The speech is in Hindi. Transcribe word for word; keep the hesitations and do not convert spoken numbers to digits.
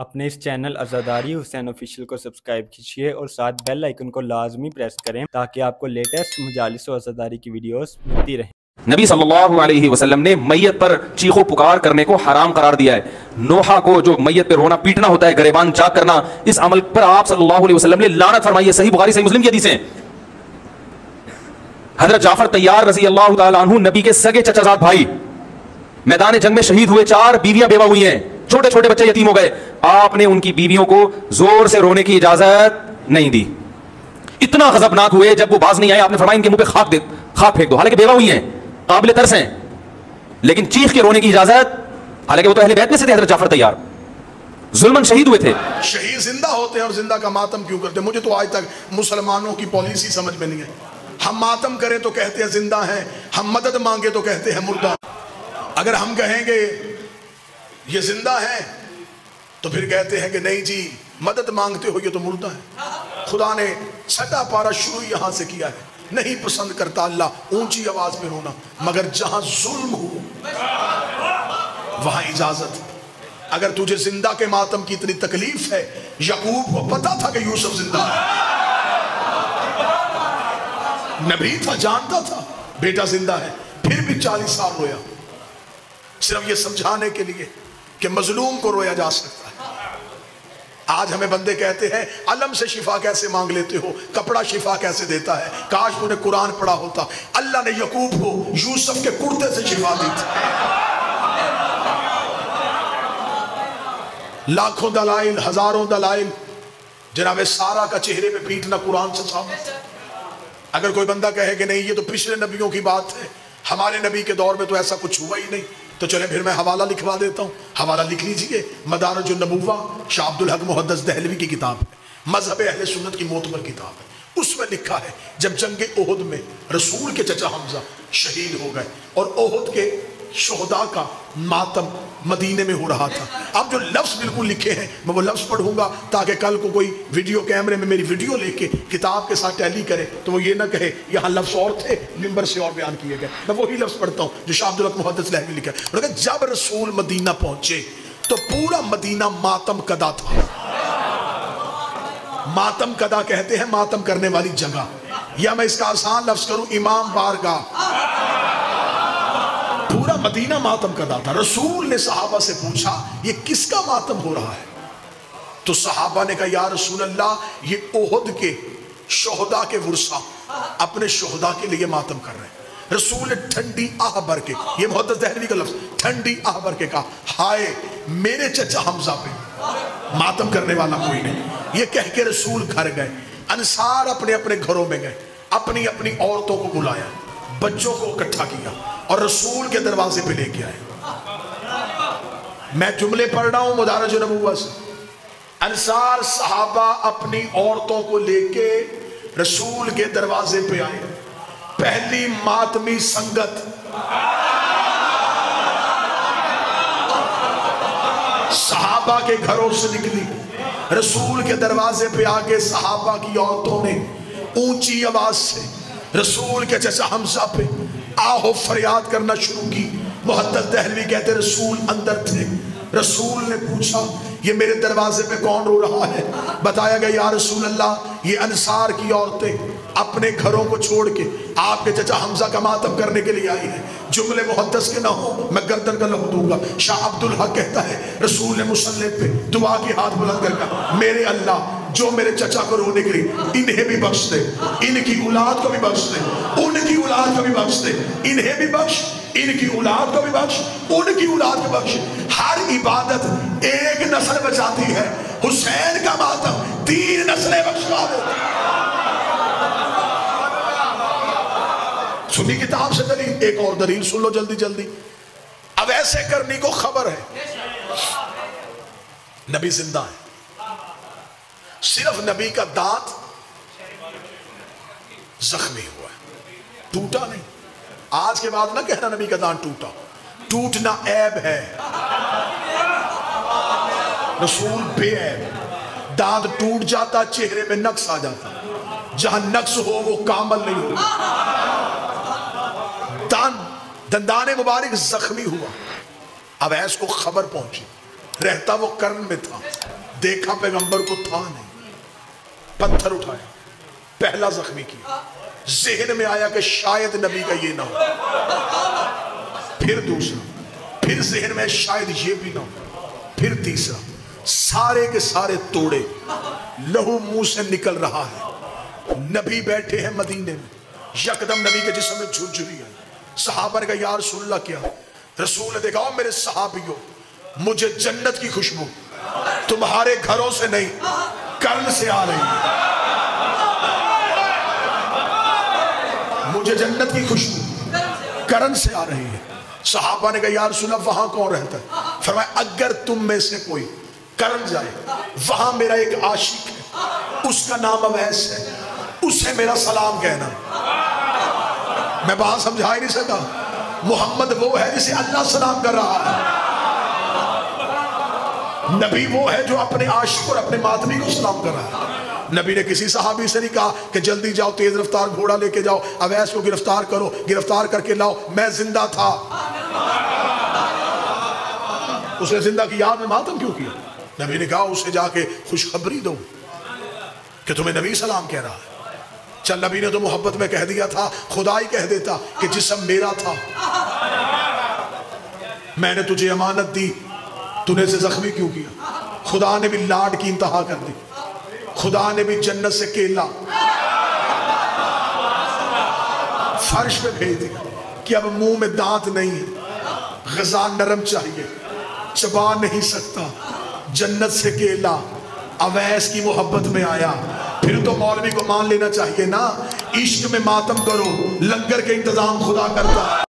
अपने इस चैनल आज़ादारी हुसैन ऑफिशियल को सब्सक्राइब कीजिए और साथ बेल आइकन को लाजमी प्रेस करें ताकि आपको लेटेस्ट मजालिस और आज़ादारी की वीडियोस मिलती रहें। नबी सल्लल्लाहु अलैहि वसल्लम ने मैयत पर चीखो पुकार करने को हराम करार दिया है। नोहा को जो मैयत पर रोना पीटना होता है, गरेबान चाक करना, इस अमल पर आप सल्लल्लाहु अलैहि वसल्लम ने लानत फरमाई है। सही बुखारी सही मुस्लिम की हदीस है। हजरत जाफर तैयार रजी अल्लाह तआला अन्हु नबी के सगे चचाजाद भाई मैदान जंग में शहीद हुए। चार बीवियां बेवा हुई हैं, छोटे छोटे बच्चे यतीम हो गए। आपने उनकी बीवियों को जोर से रोने की इजाजत नहीं दी। इतना गजबनाक हुए जब वो बाज नहीं आए, आपने फरमाया इनके मुंह पे खाक दे खाक फेंक दो। हालांकि बेवा हुई हैं, काबिल तरस हैं, लेकिन चीख के रोने की इजाजत, हालांकि वो तो अहले बैत में से थे। हजरत जाफर तैयार जुल्मन शहीद हुए थे। शहीद जिंदा होते हैं और जिंदा का मातम क्यों करते हैं? मुझे तो आज तक मुसलमानों की पॉलिसी समझ में नहीं है। हम मातम करें तो कहते हैं जिंदा है, हम मदद मांगे तो कहते हैं मुर्दा। अगर हम कहेंगे ये जिंदा है तो फिर कहते हैं कि नहीं जी, मदद मांगते हो ये तो मुर्दा है। खुदा ने छठा पारा शुरू यहाँ से किया है। नहीं पसंद करता अल्लाह ऊंची आवाज में रोना, मगर जहां जुल्म हो वहां इजाजत। अगर तुझे जिंदा के मातम की इतनी तकलीफ है, याकूब को पता था कि यूसुफ जिंदा है, नबी था, जानता था बेटा जिंदा है, फिर भी चालीस साल रोया, सिर्फ ये समझाने के लिए कि मजलूम को रोया जा सकता है। आज हमें बंदे कहते हैं अलम से शिफा कैसे मांग लेते हो, कपड़ा शिफा कैसे देता है। काश तूने कुरान पढ़ा होता। अल्लाह ने यकूब को यूसुफ के कुर्ते से शिफा दी थी। लाखों दलाइल, हजारों दलाइल, जनाब सारा का चेहरे पे पीटना कुरान से साबित। अगर कोई बंदा कहे कि नहीं ये तो पिछले नबियों की बात है, हमारे नबी के दौर में तो ऐसा कुछ हुआ ही नहीं, तो चले फिर मैं हवाला लिखवा देता हूँ। हवाला लिख लीजिए, मदारजुन नबुव्वा शाह अब्दुल हक़ मुहदस दहलवी की किताब है, मजहब ए अहले सुनत की मोतबर किताब है। उसमें लिखा है जब जंग ओहद में रसूल के चचा हमजा शहीद हो गए और ओहद के शोहदा का मातम मदीने में हो रहा था। अब जो लफ्ज़ बिल्कुल लिखे हैं मैं वो लफ्ज़ पढ़ूंगा ताकि कल को कोई वीडियो कैमरे में मेरी वीडियो लेके किताब के साथ टैली करे तो वो ये ना कहे यहाँ लफ्ज़ और थे, मिंबर से और बयान किए गए। मैं वही लफ्ज़ पढ़ता हूँ जो शाह अब्दुल हक़ मुहद्दिस लहवी लिखा है। उन्होंने कहा जब रसूल मदीना पहुँचे तो पूरा मदीना मातम कदा था। मातम कदा कहते हैं मातम करने वाली जगह, या मैं इसका आसान लफ्ज़ करूँ इमाम बारगाह। पूरा मदीना मातम करता था। रसूल ने सहाबा से पूछा ये किसका मातम हो रहा है? तो सहाबा ने कहा या रसूल अल्लाह ये ओहद के शोहदा के वर्सा अपने शोहदा के लिए मातम कर रहे हैं। रसूल ने ठंडी आह भर के, ये मुहद्दिस दहलवी का लफ्ज़, ठंडी आह भर के कहा हाय मेरे चचा हमजा पे मातम करने वाला कोई नहीं। ये कह के रसूल घर गए, अंसार अपने अपने घरों में गए, अपनी अपनी औरतों को बुलाया, बच्चों को इकट्ठा किया और रसूल के दरवाजे पे लेके आए। मैं जुमले पढ़ रहा हूं मुदारजुन नबुव्वा से। अंसार सहाबा अपनी औरतों को लेके रसूल के दरवाजे पे आए। पहली मातमी संगत, सहाबा के घरों से निकली, रसूल के दरवाजे पे आके सहाबा की औरतों ने ऊंची आवाज से रसूल के चचा हमजा पे आहो फरियाद करना शुरू की। मुहद्दिस दहलवी कहते रसूल अंदर थे। रसूल ने पूछा ये मेरे दरवाजे पे कौन रो रहा है? बताया गया या रसूल अल्लाह ये अंसार की औरतें अपने घरों को छोड़ के आपके चचा हमजा का मातम करने के लिए आई है। जुमले मुहद्दस के ना हो, मैं गर्दन का लहू दूंगा। शाह अब्दुल हक़ कहता है रसूल ने मुसल्ले पे दुआ के हाथ बुलंद कर कहा मेरे अल्लाह जो मेरे चचा को रोने के लिए इन्हें भी बख्श दे, इनकी औलाद को भी बख्श दे, उनकी औलाद को भी बख्श दे, इन्हें भी बख्श, इनकी औलाद को भी बख्श, उनकी औलाद को बख्श। हर इबादत एक नस्ल बचाती है, हुसैन का मातम तीन नस्लें बख्शवा देती है। सुनी किताब से दलील, एक और दलील सुन लो जल्दी जल्दी। अवैस करनी को खबर है नबी जिंदा है, सिर्फ नबी का दांत जख्मी हुआ है, टूटा नहीं। आज के बाद ना कहना नबी का दांत टूटा, टूटना ऐब है, रसूल बेऐब। दांत टूट जाता चेहरे में नक्स आ जाता, जहां नक्स हो वो कामल नहीं हो। दांत दंदाने मुबारक जख्मी हुआ, अवैस को खबर पहुंची, रहता वो कर्न में था। देखा पैगंबर को था नहीं, पत्थर उठाया, पहला जख्मी किया, जहन में आया कि शायद नबी का ये ना हो, फिर दूसरा, फिर जहन में शायद ये भी ना हो, फिर तीसरा, सारे के सारे तोड़े, लहू मुंह से निकल रहा है। नबी बैठे हैं मदीने में, यकदम नबी के जिस्म में झुरझुरी आई। सहाबा ने कहा या रसूल अल्लाह क्या? रसूल ने देखा मेरे सहाबियों, मुझे जन्नत की खुशबू तुम्हारे घरों से नहीं कर्म से आ रही है, मुझे जन्नत की खुशबू कर्म से आ रही है। सहाबा ने कहा या रसूल अल्लाह वहां कौन रहता है? फरमाया अगर तुम में से कोई कर्म जाए, वहां मेरा एक आशिक है, उसका नाम अवैस है, उसे मेरा सलाम कहना। मैं बात समझा ही नहीं सका। मोहम्मद वो है जिसे अल्लाह सलाम कर रहा है, नबी वो है जो अपने आशिक और अपने मातमी को सलाम कर रहा है। नबी ने किसी सहाबी से नहीं कहा कि जल्दी जाओ, तेज रफ्तार घोड़ा लेके जाओ, अवैस को गिरफ्तार करो, गिरफ्तार करके लाओ, मैं जिंदा था। उसने जिंदा की याद में मातम क्यों किया? नबी ने कहा उसे जाके खुशखबरी दो कि तुम्हें नबी सलाम कह रहा है। चल नबी ने तो मोहब्बत में कह दिया था, खुदा ही कह देता कि जिस्म मेरा था, मैंने तुझे अमानत दी, तूने इसे जख्मी क्यों किया? खुदा ने भी लाड की इंतहा कर दी, खुदा ने भी जन्नत से केला फर्श पे भेज दिया कि अब मुंह में दांत नहीं है, गजा नरम चाहिए, चबा नहीं सकता, जन्नत से केला अवैस की मोहब्बत में आया। फिर तो मौलवी को मान लेना चाहिए ना, इश्क में मातम करो, लंगर के इंतजाम खुदा करता है।